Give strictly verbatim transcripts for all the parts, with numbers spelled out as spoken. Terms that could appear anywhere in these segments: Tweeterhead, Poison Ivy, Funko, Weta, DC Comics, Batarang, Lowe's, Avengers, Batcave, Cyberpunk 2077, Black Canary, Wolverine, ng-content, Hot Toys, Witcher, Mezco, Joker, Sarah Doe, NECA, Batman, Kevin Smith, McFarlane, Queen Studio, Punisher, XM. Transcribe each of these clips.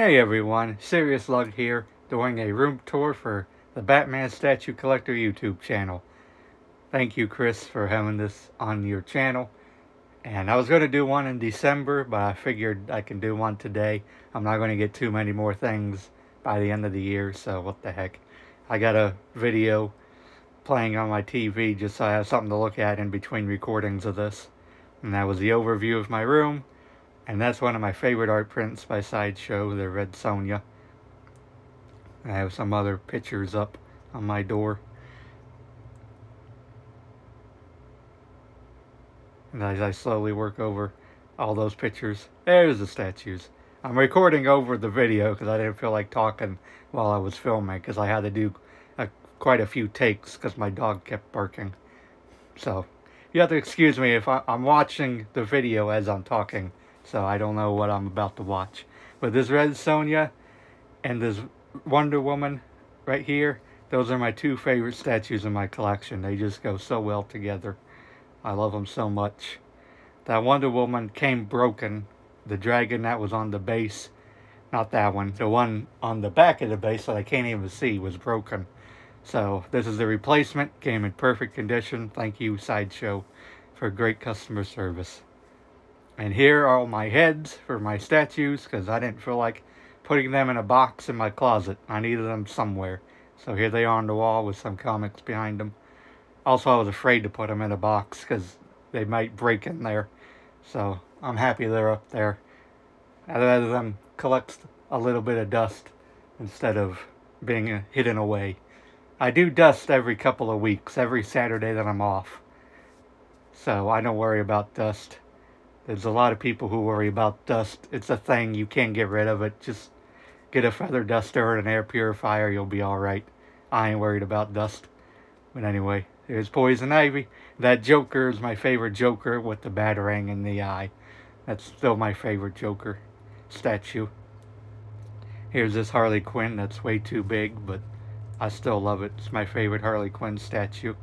Hey everyone, Serious Lug here, doing a room tour for the Batman Statue Collector YouTube channel. Thank you, Chris, for having this on your channel. And I was going to do one in December, but I figured I can do one today. I'm not going to get too many more things by the end of the year, so what the heck. I got a video playing on my T V just so I have something to look at in between recordings of this. And that was the overview of my room. And that's one of my favorite art prints by Sideshow, the Red Sonja. I have some other pictures up on my door. And as I slowly work over all those pictures, there's the statues. I'm recording over the video because I didn't feel like talking while I was filming because I had to do a, quite a few takes because my dog kept barking. So, you have to excuse me if I, I'm watching the video as I'm talking. So I don't know what I'm about to watch. But this Red Sonja and this Wonder Woman right here, those are my two favorite statues in my collection. They just go so well together. I love them so much. That Wonder Woman came broken. The dragon that was on the base, not that one, the one on the back of the base that I can't even see was broken. So this is the replacement. Came in perfect condition. Thank you, Sideshow, for great customer service. And here are all my heads for my statues, because I didn't feel like putting them in a box in my closet. I needed them somewhere. So here they are on the wall with some comics behind them. Also, I was afraid to put them in a box, because they might break in there. So I'm happy they're up there. I'd rather them collect a little bit of dust instead of being hidden away. I do dust every couple of weeks, every Saturday that I'm off. So I don't worry about dust. There's a lot of people who worry about dust. It's a thing. You can't get rid of it. Just get a feather duster and an air purifier. You'll be all right. I ain't worried about dust. But anyway, there's Poison Ivy. That Joker is my favorite Joker with the Batarang in the eye. That's still my favorite Joker statue. Here's this Harley Quinn. That's way too big, but I still love it. It's my favorite Harley Quinn statue.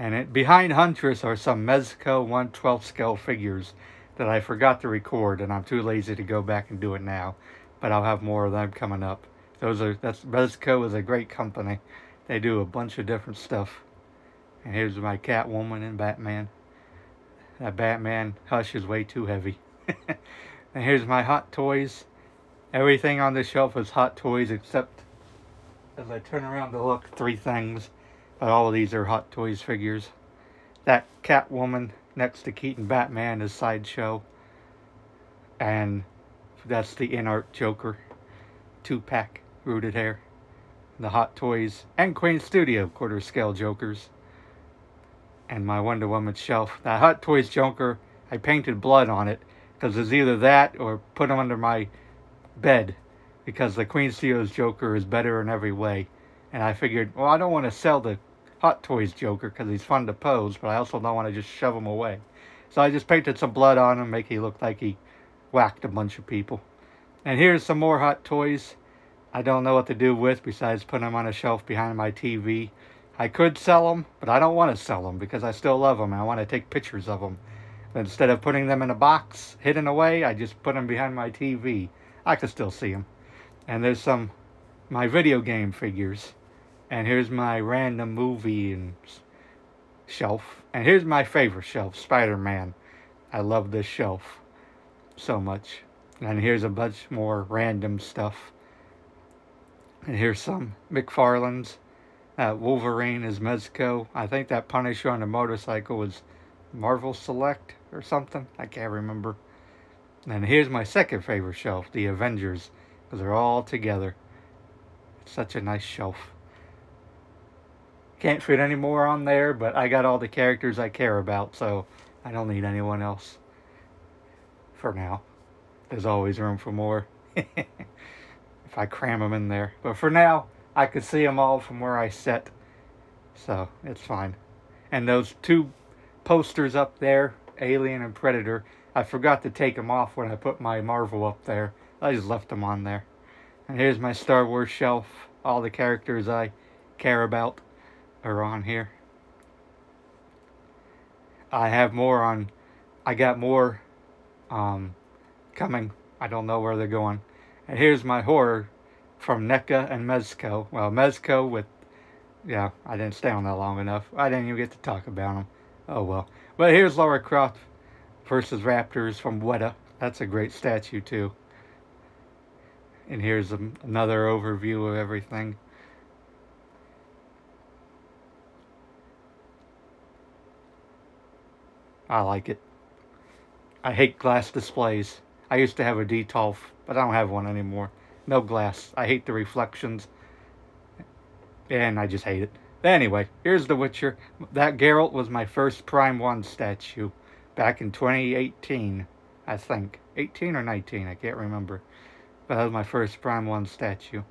And it, behind Huntress are some Mezco one twelfth scale figures that I forgot to record, and I'm too lazy to go back and do it now. But I'll have more of them coming up. Those are that's Mezco is a great company. They do a bunch of different stuff. And here's my Catwoman and Batman. That Batman Hush is way too heavy. And here's my Hot Toys. Everything on this shelf is Hot Toys except, as I turn around to look, three things. But all of these are Hot Toys figures. That Catwoman next to Keaton Batman is Sideshow. And that's the inart Joker. Two-pack rooted hair. The Hot Toys and Queen Studio quarter-scale Jokers. And my Wonder Woman shelf. That Hot Toys Joker, I painted blood on it. Because it's either that or put him under my bed. Because the Queen Studio's Joker is better in every way. And I figured, well, I don't want to sell the Hot Toys Joker because he's fun to pose, but I also don't want to just shove him away. So I just painted some blood on him, make he look like he whacked a bunch of people. And here's some more Hot Toys I don't know what to do with besides putting them on a shelf behind my T V. I could sell them, but I don't want to sell them because I still love them and I want to take pictures of them. But instead of putting them in a box, hidden away, I just put them behind my T V. I could still see them. And there's some my video game figures. And here's my random movie and shelf. And here's my favorite shelf, Spider-Man. I love this shelf so much. And here's a bunch more random stuff. And here's some McFarlane's. Uh, Wolverine is Mezco. I think that Punisher on the motorcycle was Marvel Select or something. I can't remember. And here's my second favorite shelf, the Avengers. Because they're all together. It's such a nice shelf. Can't fit any more on there, but I got all the characters I care about, so I don't need anyone else for now. There's always room for more if I cram them in there. But for now, I could see them all from where I sit, so it's fine. And those two posters up there, Alien and Predator, I forgot to take them off when I put my Marvel up there. I just left them on there. And here's my Star Wars shelf. All the characters I care about are on here. I have more on I got more um coming. I don't know where they're going. And here's my horror from NECA and Mezco. Well, Mezco with... Yeah, I didn't stay on that long enough. I didn't even get to talk about them. Oh, well. But here's Lara Croft versus Raptors from Weta. That's a great statue, too. And here's a, another overview of everything. I like it. I hate glass displays. I used to have a D T O L F, but I don't have one anymore. No glass. I hate the reflections. And I just hate it. Anyway, here's The Witcher. That Geralt was my first Prime one statue back in twenty eighteen, I think. eighteen or nineteen, I can't remember. But that was my first Prime one statue.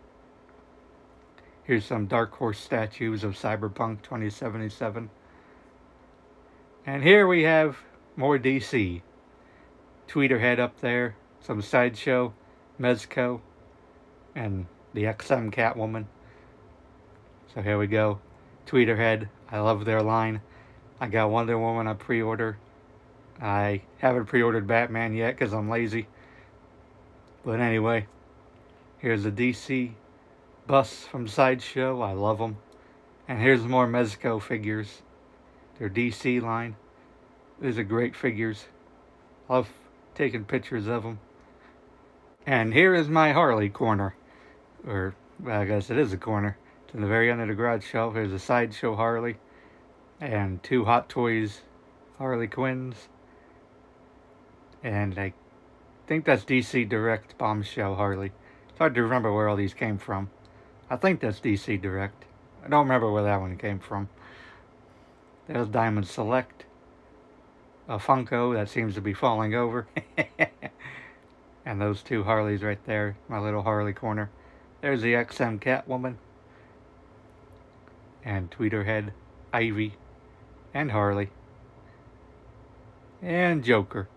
Here's some Dark Horse statues of Cyberpunk twenty seventy-seven. And here we have more D C. Tweeterhead up there, some Sideshow, Mezco, and the X M Catwoman. So here we go. Tweeterhead. I love their line. I got Wonder Woman on pre-order. I haven't pre-ordered Batman yet because I'm lazy. But anyway, here's a D C bus from Sideshow. I love them. And here's more Mezco figures. Their D C line. These are great figures. I love taking pictures of them. And here is my Harley corner. Or, well, I guess it is a corner. It's in the very end of the garage shelf. There's a Sideshow Harley. And two Hot Toys Harley Quinns. And I think that's D C Direct Bombshell Harley. It's hard to remember where all these came from. I think that's D C Direct. I don't remember where that one came from. There's Diamond Select, a Funko that seems to be falling over, and those two Harleys right there, my little Harley corner. There's the X M Catwoman, and Tweeterhead, Ivy, and Harley, and Joker.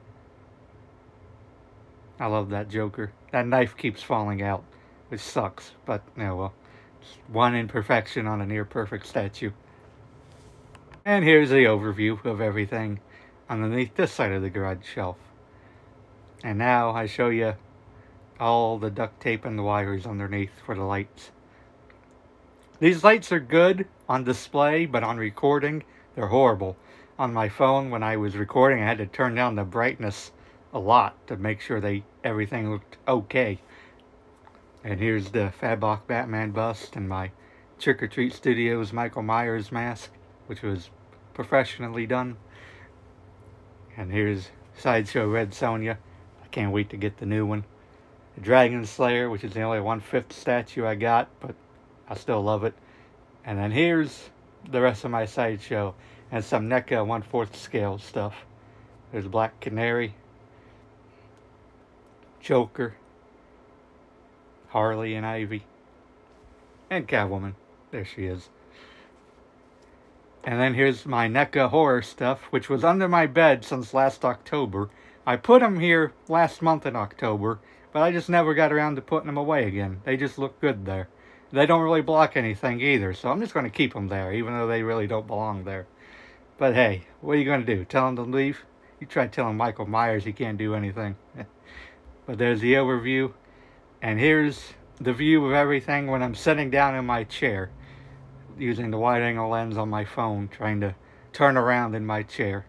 I love that Joker. That knife keeps falling out, which sucks, but yeah, well, it's one imperfection on a near-perfect statue. And here's the overview of everything underneath this side of the garage shelf. And now I show you all the duct tape and the wires underneath for the lights. These lights are good on display, but on recording, they're horrible. On my phone, when I was recording, I had to turn down the brightness a lot to make sure they everything looked okay. And here's the Fadbok Batman bust and my Trick or Treat Studios Michael Myers mask, which was professionally done. And here's Sideshow Red Sonja. I can't wait to get the new one. The Dragon Slayer, which is the only one-fifth statue I got, but I still love it. And then here's the rest of my Sideshow and some NECA one-fourth scale stuff. There's Black Canary, Joker, Harley and Ivy, and Catwoman. There she is. And then here's my NECA horror stuff, which was under my bed since last October. I put them here last month in October, but I just never got around to putting them away again. They just look good there. They don't really block anything either, so I'm just going to keep them there, even though they really don't belong there. But hey, what are you going to do? Tell them to leave? You try telling Michael Myers he can't do anything. But there's the overview. And here's the view of everything when I'm sitting down in my chair, using the wide-angle lens on my phone, trying to turn around in my chair.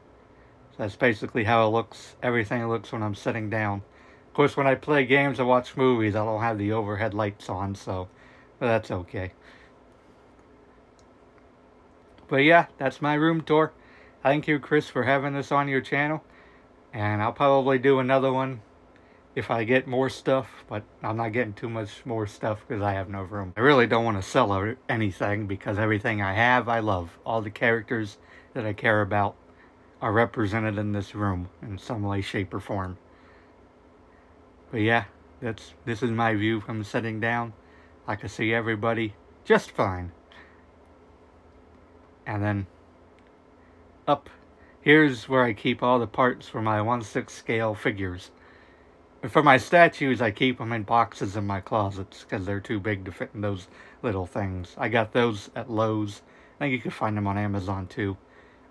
So that's basically how it looks. Everything looks when I'm sitting down. Of course, when I play games and watch movies, I don't have the overhead lights on, so but that's okay. But yeah, that's my room tour. Thank you, Chris, for having this on your channel. And I'll probably do another one if I get more stuff, but I'm not getting too much more stuff because I have no room. I really don't want to sell anything because everything I have, I love. All the characters that I care about are represented in this room in some way, shape, or form. But yeah, that's this is my view from sitting down. I can see everybody just fine. And then up. Here's where I keep all the parts for my one sixth scale figures. For my statues, I keep them in boxes in my closets because they're too big to fit in those little things. I got those at Lowe's. I think you can find them on Amazon too.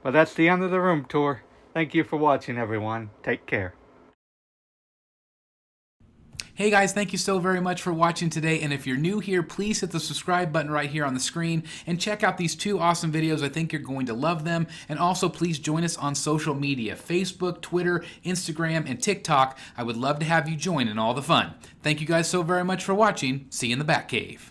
But that's the end of the room tour. Thank you for watching, everyone. Take care. Hey guys, thank you so very much for watching today, and if you're new here, please hit the subscribe button right here on the screen and check out these two awesome videos. I think you're going to love them. And also please join us on social media, Facebook, Twitter, Instagram, and TikTok. I would love to have you join in all the fun. Thank you guys so very much for watching. See you in the Batcave.